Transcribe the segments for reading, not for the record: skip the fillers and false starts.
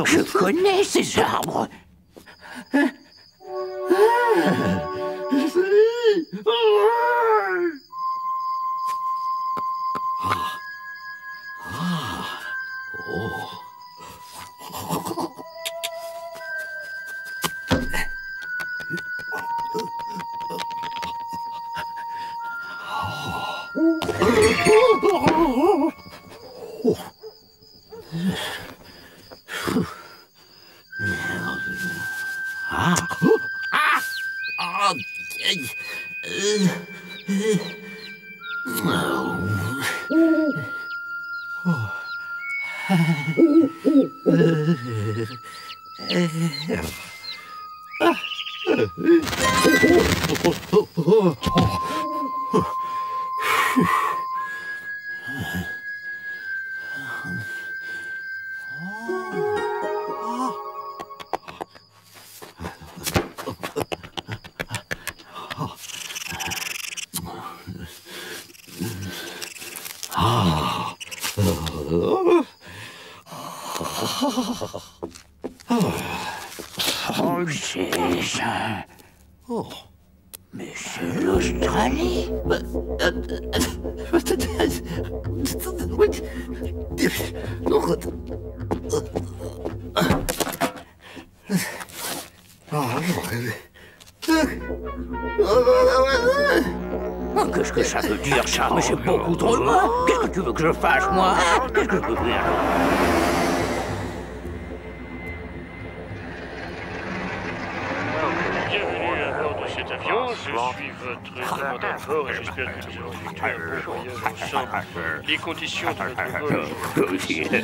arbre. Je connais ces arbres. Qu'est-ce que ça veut dire, ça? Mais c'est beaucoup trop loin. Qu'est-ce que tu veux que je fasse, moi? Qu'est-ce que je veux faire? Bienvenue à bord de cet avion. Je suis votre commandant fort et j'espère que nous allons effectuer un bon voyage ensemble. Les conditions de notre vol... Ne vous inquiétez.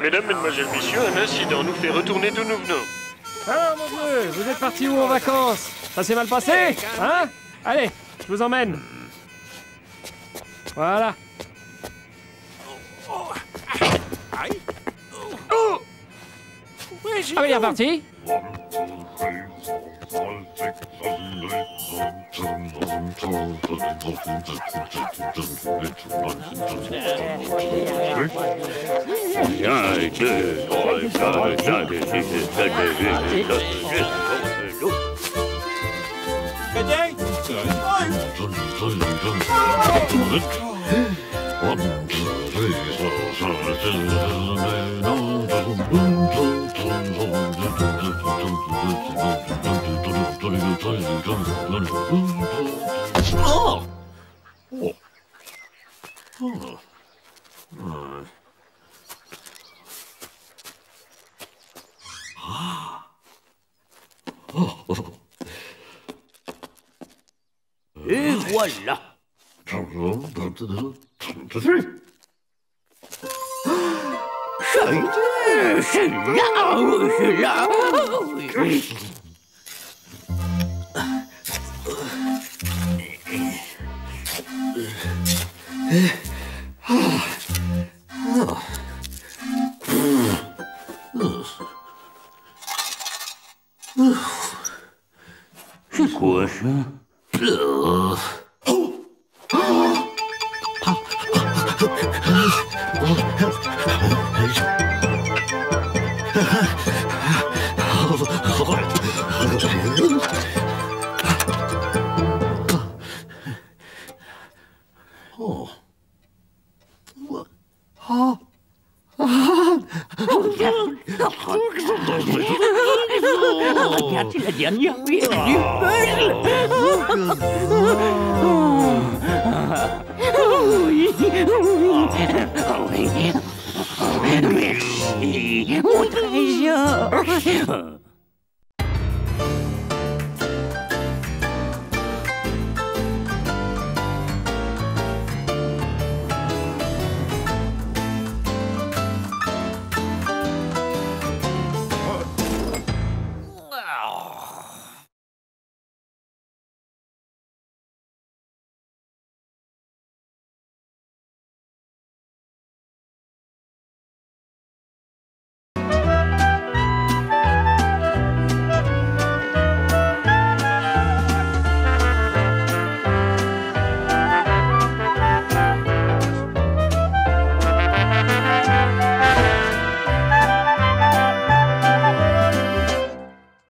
Mesdames, mesdemoiselles, messieurs, un incident nous fait retourner d'où nous venons. Ah, mon Dieu, vous êtes partis où en vacances? Ça s'est mal passé, hein? Allez, je vous emmène. Voilà. Ah oui, il est reparti. Et voilà. C'est là. Oui. C'est quoi ça? Oh, Merci, mon trésor.